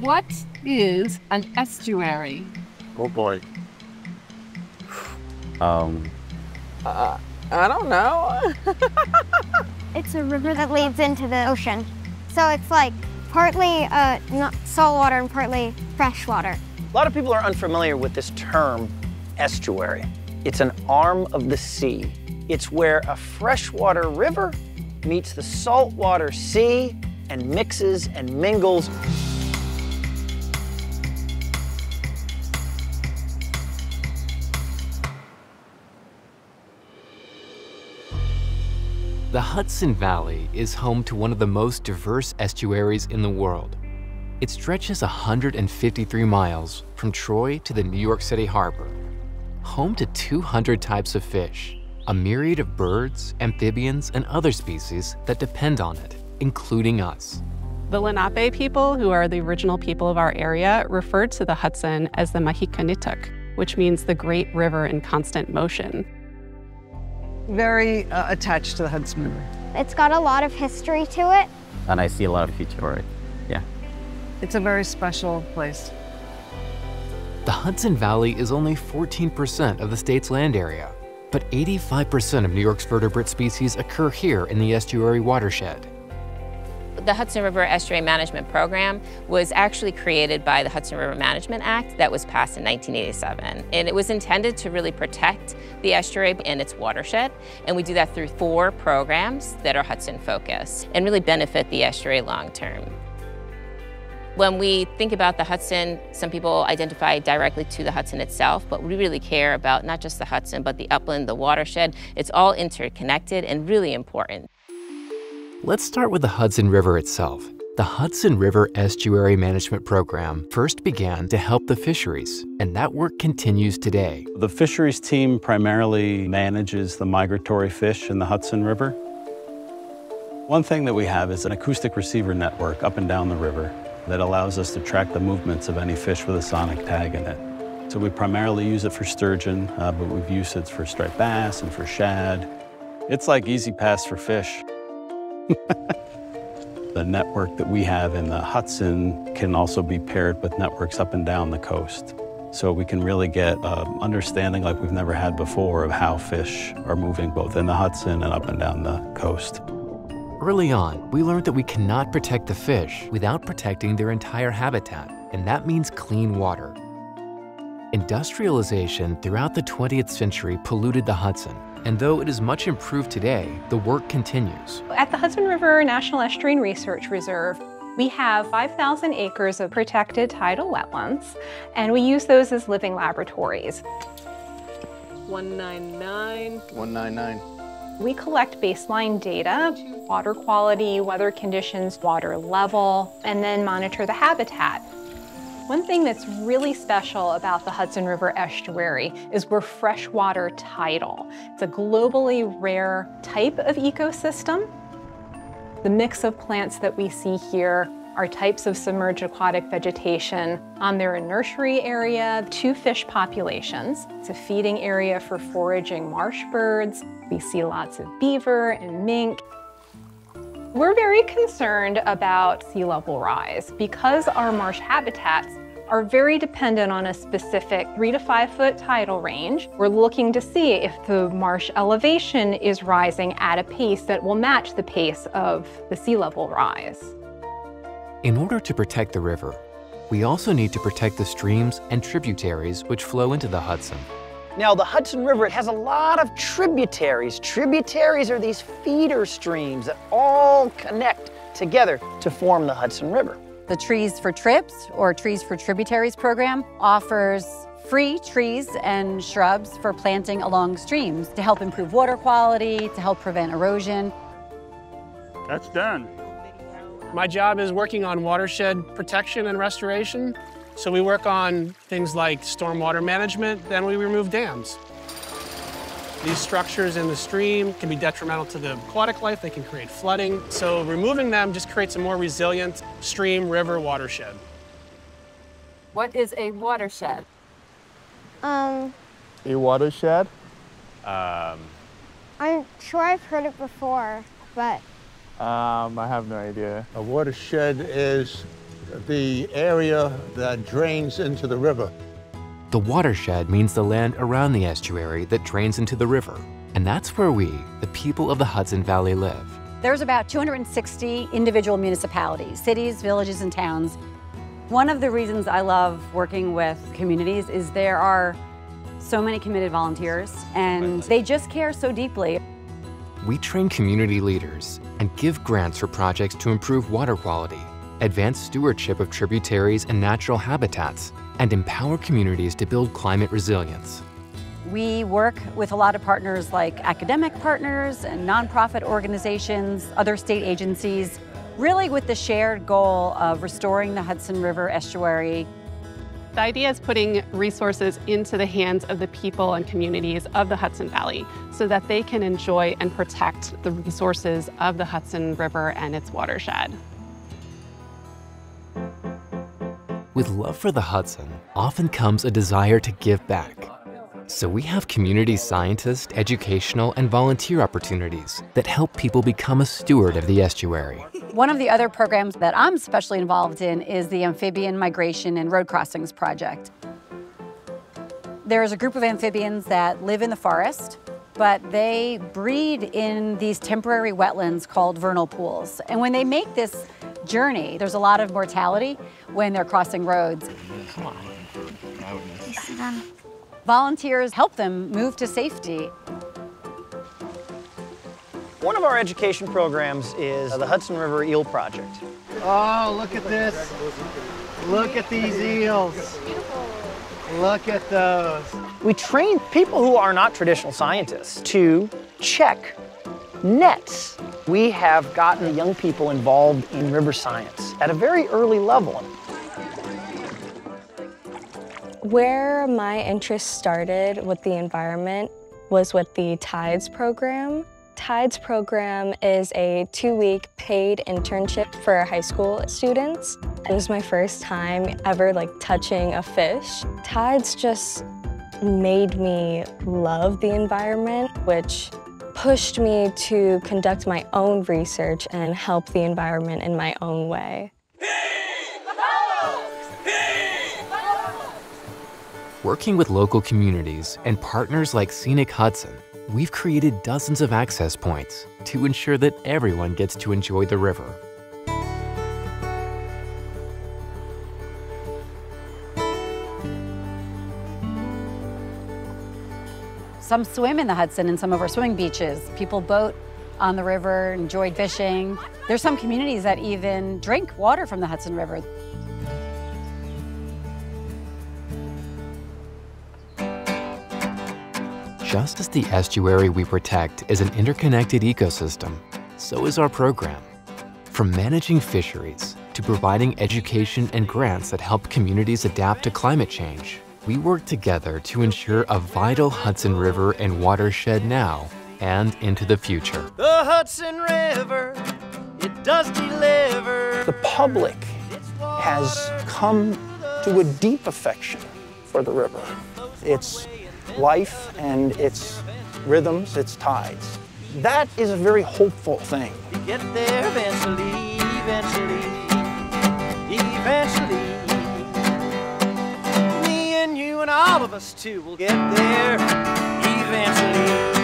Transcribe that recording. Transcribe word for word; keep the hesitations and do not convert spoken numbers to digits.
What is an estuary? Oh boy. Um. Uh, I don't know. It's a river that leads into the ocean. So it's like partly uh, not saltwater and partly freshwater. A lot of people are unfamiliar with this term, estuary. It's an arm of the sea. It's where a freshwater river meets the saltwater sea and mixes and mingles. The Hudson Valley is home to one of the most diverse estuaries in the world. It stretches one hundred fifty-three miles from Troy to the New York City harbor, home to two hundred types of fish, a myriad of birds, amphibians, and other species that depend on it, including us. The Lenape people, who are the original people of our area, referred to the Hudson as the Mahicanituk, which means the great river in constant motion. Very uh, attached to the Hudson River. It's got a lot of history to it. And I see a lot of future for it, yeah. It's a very special place. The Hudson Valley is only fourteen percent of the state's land area, but eighty-five percent of New York's vertebrate species occur here in the estuary watershed. The Hudson River Estuary Management Program was actually created by the Hudson River Management Act that was passed in nineteen eighty-seven. And it was intended to really protect the estuary and its watershed. And we do that through four programs that are Hudson focused and really benefit the estuary long term. When we think about the Hudson, some people identify directly to the Hudson itself, but we really care about not just the Hudson, but the upland, the watershed. It's all interconnected and really important. Let's start with the Hudson River itself. The Hudson River Estuary Management Program first began to help the fisheries, and that work continues today. The fisheries team primarily manages the migratory fish in the Hudson River. One thing that we have is an acoustic receiver network up and down the river that allows us to track the movements of any fish with a sonic tag in it. So we primarily use it for sturgeon, uh, but we've used it for striped bass and for shad. It's like Easy Pass for fish. The network that we have in the Hudson can also be paired with networks up and down the coast. So we can really get an understanding like we've never had before of how fish are moving both in the Hudson and up and down the coast. Early on, we learned that we cannot protect the fish without protecting their entire habitat, and that means clean water. Industrialization throughout the twentieth century polluted the Hudson, and though it is much improved today, the work continues. At the Hudson River National Estuarine Research Reserve, we have five thousand acres of protected tidal wetlands, and we use those as living laboratories. one ninety-nine. one ninety-nine. We collect baseline data, water quality, weather conditions, water level, and then monitor the habitat. One thing that's really special about the Hudson River Estuary is we're freshwater tidal. It's a globally rare type of ecosystem. The mix of plants that we see here are types of submerged aquatic vegetation. Um, they're a nursery area to fish populations. It's a feeding area for foraging marsh birds. We see lots of beaver and mink. We're very concerned about sea level rise because our marsh habitats are very dependent on a specific three to five foot tidal range. We're looking to see if the marsh elevation is rising at a pace that will match the pace of the sea level rise. In order to protect the river, we also need to protect the streams and tributaries which flow into the Hudson. Now, the Hudson River has a lot of tributaries. Tributaries are these feeder streams that all connect together to form the Hudson River. The Trees for Trips or Trees for Tributaries program offers free trees and shrubs for planting along streams to help improve water quality, to help prevent erosion. That's done. My job is working on watershed protection and restoration. So we work on things like stormwater management, then we remove dams. These structures in the stream can be detrimental to the aquatic life, they can create flooding. So removing them just creates a more resilient stream, river, watershed. What is a watershed? Um. A watershed? Um. I'm sure I've heard it before, but. Um, I have no idea. A watershed is the area that drains into the river. The watershed means the land around the estuary that drains into the river, and that's where we, the people of the Hudson Valley, live. There's about two hundred sixty individual municipalities, cities, villages, and towns. One of the reasons I love working with communities is there are so many committed volunteers, and they just care so deeply. We train community leaders and give grants for projects to improve water quality, advance stewardship of tributaries and natural habitats, and empower communities to build climate resilience. We work with a lot of partners like academic partners and nonprofit organizations, other state agencies, really with the shared goal of restoring the Hudson River estuary. The idea is putting resources into the hands of the people and communities of the Hudson Valley so that they can enjoy and protect the resources of the Hudson River and its watershed. With love for the Hudson often comes a desire to give back. So we have community scientist, educational, and volunteer opportunities that help people become a steward of the estuary. One of the other programs that I'm especially involved in is the Amphibian Migration and Road Crossings Project. There is a group of amphibians that live in the forest, but they breed in these temporary wetlands called vernal pools. And when they make this journey, there's a lot of mortality when they're crossing roads. Come on. You see them? Volunteers help them move to safety. One of our education programs is the Hudson River Eel Project. Oh, look at this. Look at these eels. Look at those. We train people who are not traditional scientists to check nets. We have gotten the young people involved in river science at a very early level. Where my interest started with the environment was with the Tides program. Tides program is a two-week paid internship for high school students. It was my first time ever like touching a fish. Tides just made me love the environment, which pushed me to conduct my own research and help the environment in my own way. Working with local communities and partners like Scenic Hudson, we've created dozens of access points to ensure that everyone gets to enjoy the river. Some swim in the Hudson and some of our swimming beaches. People boat on the river, enjoyed fishing. There's some communities that even drink water from the Hudson River. Just as the estuary we protect is an interconnected ecosystem, so is our program. From managing fisheries to providing education and grants that help communities adapt to climate change, we work together to ensure a vital Hudson River and watershed now and into the future. The Hudson River, it does deliver. The public has come to a deep affection for the river. It's life and its rhythms, its tides. That is a very hopeful thing. You get there eventually, eventually, eventually. Me and you and all of us too will get there eventually.